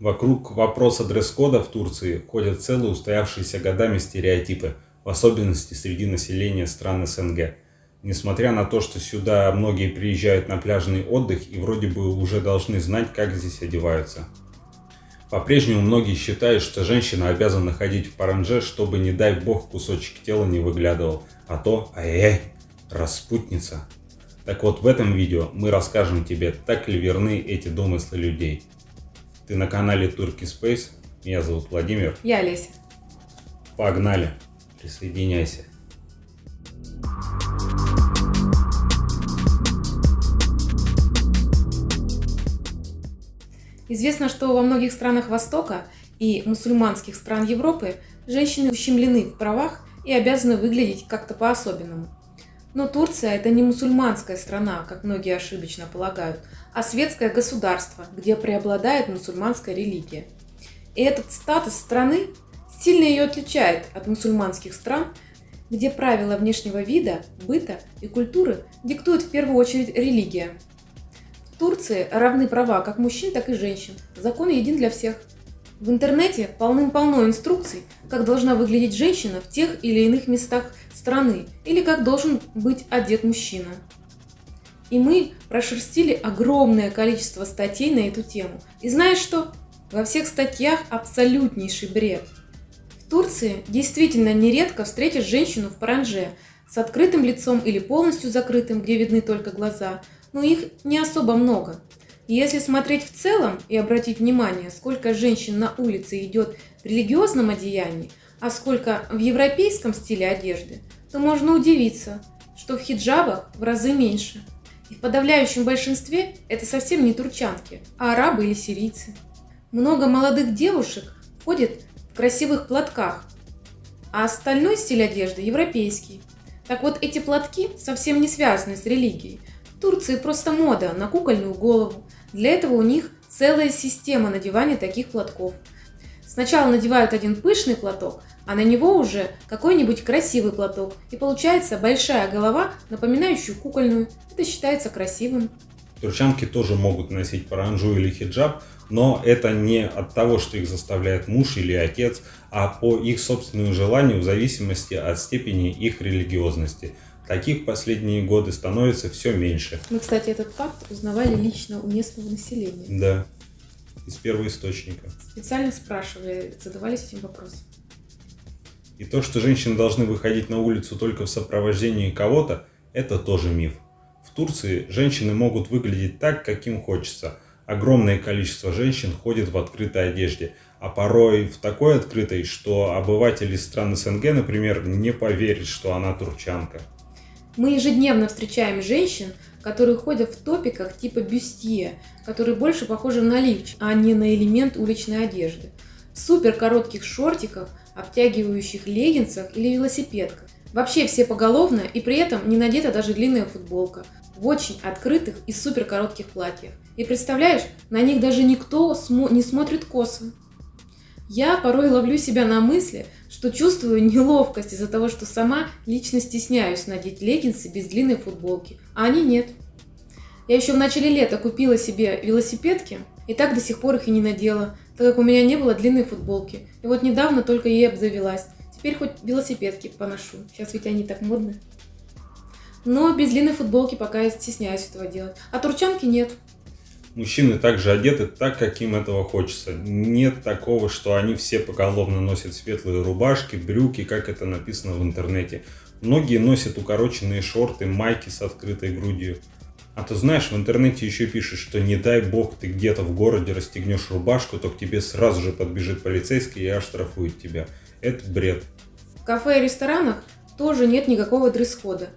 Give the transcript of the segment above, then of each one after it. Вокруг вопроса дресс-кода в Турции ходят целые устоявшиеся годами стереотипы, в особенности среди населения стран СНГ. Несмотря на то, что сюда многие приезжают на пляжный отдых и вроде бы уже должны знать, как здесь одеваются. По-прежнему многие считают, что женщина обязана ходить в парандже, чтобы, не дай бог, кусочек тела не выглядывал, а то ай-яй, распутница. Так вот, в этом видео мы расскажем тебе, так ли верны эти домыслы людей. Ты на канале Turkey Space, меня зовут Владимир. Я Леся. Погнали, присоединяйся. Известно, что во многих странах Востока и мусульманских стран Европы женщины ущемлены в правах и обязаны выглядеть как-то по-особенному. Но Турция – это не мусульманская страна, как многие ошибочно полагают, а светское государство, где преобладает мусульманская религия. И этот статус страны сильно ее отличает от мусульманских стран, где правила внешнего вида, быта и культуры диктует в первую очередь религия. В Турции равны права как мужчин, так и женщин. Закон един для всех. В интернете полным-полно инструкций, как должна выглядеть женщина в тех или иных местах страны или как должен быть одет мужчина. И мы прошерстили огромное количество статей на эту тему. И знаешь что? Во всех статьях абсолютнейший бред. В Турции действительно нередко встретишь женщину в парандже с открытым лицом или полностью закрытым, где видны только глаза, но их не особо много. Если смотреть в целом и обратить внимание, сколько женщин на улице идет в религиозном одеянии, а сколько в европейском стиле одежды, то можно удивиться, что в хиджабах в разы меньше. И в подавляющем большинстве это совсем не турчанки, а арабы или сирийцы. Много молодых девушек ходит в красивых платках, а остальной стиль одежды европейский. Так вот, эти платки совсем не связаны с религией. В Турции просто мода на кукольную голову. Для этого у них целая система надевания таких платков. Сначала надевают один пышный платок, а на него уже какой-нибудь красивый платок. И получается большая голова, напоминающая кукольную. Это считается красивым. Турчанки тоже могут носить паранджу или хиджаб, но это не от того, что их заставляет муж или отец, а по их собственному желанию в зависимости от степени их религиозности. Таких последние годы становится все меньше. Мы, кстати, этот факт узнавали лично у местного населения. Да, из первоисточника. Специально спрашивали, задавались этим вопросом. И то, что женщины должны выходить на улицу только в сопровождении кого-то, это тоже миф. В Турции женщины могут выглядеть так, как им хочется. Огромное количество женщин ходит в открытой одежде, а порой в такой открытой, что обыватели стран СНГ, например, не поверят, что она турчанка. Мы ежедневно встречаем женщин, которые ходят в топиках типа бюстье, которые больше похожи на лифч, а не на элемент уличной одежды, в супер коротких шортиках, обтягивающих леггинсах или велосипедках. Вообще все поголовно, и при этом не надета даже длинная футболка, в очень открытых и супер коротких платьях. И представляешь, на них даже никто не смотрит косо. Я порой ловлю себя на мысли, что чувствую неловкость из-за того, что сама лично стесняюсь надеть леггинсы без длинной футболки, а они нет. Я еще в начале лета купила себе велосипедки, и так до сих пор их и не надела, так как у меня не было длинной футболки. И вот недавно только ей обзавелась. Теперь хоть велосипедки поношу, сейчас ведь они так модны. Но без длинной футболки пока я стесняюсь этого делать, а турчанки нет. Мужчины также одеты так, как им этого хочется. Нет такого, что они все поголовно носят светлые рубашки, брюки, как это написано в интернете. Многие носят укороченные шорты, майки с открытой грудью. А то знаешь, в интернете еще пишут, что не дай бог ты где-то в городе расстегнешь рубашку, то к тебе сразу же подбежит полицейский и оштрафует тебя. Это бред. В кафе и ресторанах тоже нет никакого дресс-кода.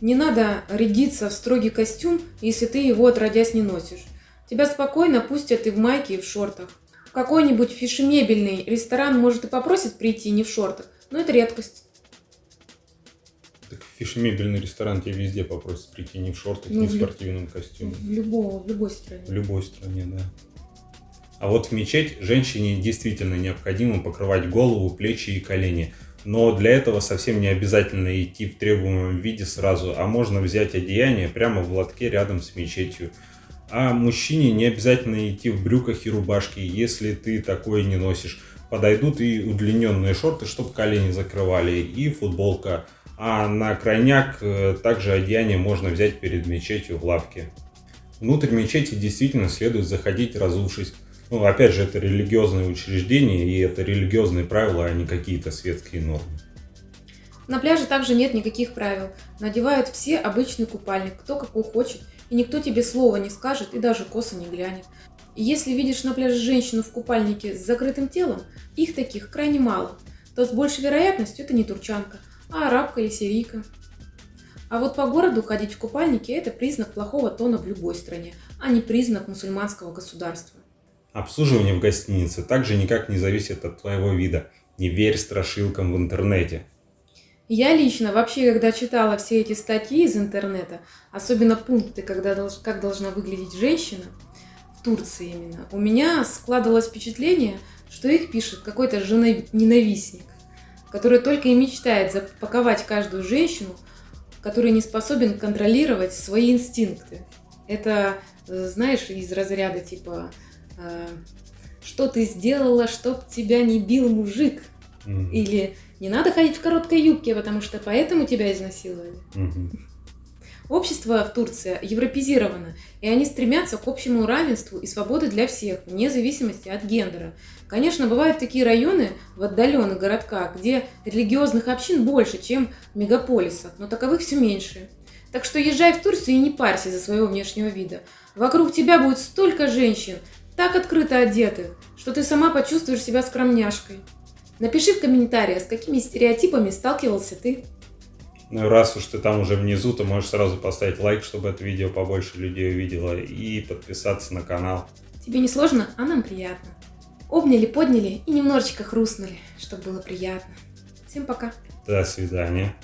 Не надо рядиться в строгий костюм, если ты его отродясь не носишь. Тебя спокойно пустят и в майке, и в шортах. В какой-нибудь фешенебельный ресторан, может, и попросит прийти не в шортах, но это редкость. Так фешенебельный ресторан тебе везде попросит прийти не в шортах, ну, не в спортивном костюме. В любой стране. В любой стране, да. А вот в мечеть женщине действительно необходимо покрывать голову, плечи и колени. Но для этого совсем не обязательно идти в требуемом виде сразу, а можно взять одеяние прямо в лотке рядом с мечетью. А мужчине не обязательно идти в брюках и рубашке, если ты такое не носишь. Подойдут и удлиненные шорты, чтобы колени закрывали, и футболка. А на крайняк также одеяние можно взять перед мечетью в лапке. Внутрь мечети действительно следует заходить, разувшись. Ну, опять же, это религиозные учреждения, и это религиозные правила, а не какие-то светские нормы. На пляже также нет никаких правил. Надевают все обычный купальник, кто какой хочет, и никто тебе слова не скажет и даже косо не глянет. И если видишь на пляже женщину в купальнике с закрытым телом, их таких крайне мало, то с большей вероятностью это не турчанка, а арабка или сирийка. А вот по городу ходить в купальнике – это признак плохого тона в любой стране, а не признак мусульманского государства. Обслуживание в гостинице также никак не зависит от твоего вида. Не верь страшилкам в интернете. Я лично вообще, когда читала все эти статьи из интернета, особенно пункты, как должна выглядеть женщина, в Турции именно, у меня складывалось впечатление, что их пишет какой-то женоненавистник, который только и мечтает запаковать каждую женщину, который не способен контролировать свои инстинкты. Это, знаешь, из разряда типа «что ты сделала, чтоб тебя не бил мужик?» или «не надо ходить в короткой юбке, потому что поэтому тебя изнасиловали». Общество в Турции европеизировано, и они стремятся к общему равенству и свободе для всех, вне зависимости от гендера. Конечно, бывают такие районы в отдаленных городках, где религиозных общин больше, чем в мегаполисах, но таковых все меньше. Так что езжай в Турцию и не парься из-за своего внешнего вида. Вокруг тебя будет столько женщин, так открыто одетых, что ты сама почувствуешь себя скромняшкой. Напиши в комментариях, с какими стереотипами сталкивался ты. Ну и раз уж ты там уже внизу, то можешь сразу поставить лайк, чтобы это видео побольше людей увидело, и подписаться на канал. Тебе не сложно, а нам приятно. Обняли, подняли и немножечко хрустнули, чтобы было приятно. Всем пока. До свидания.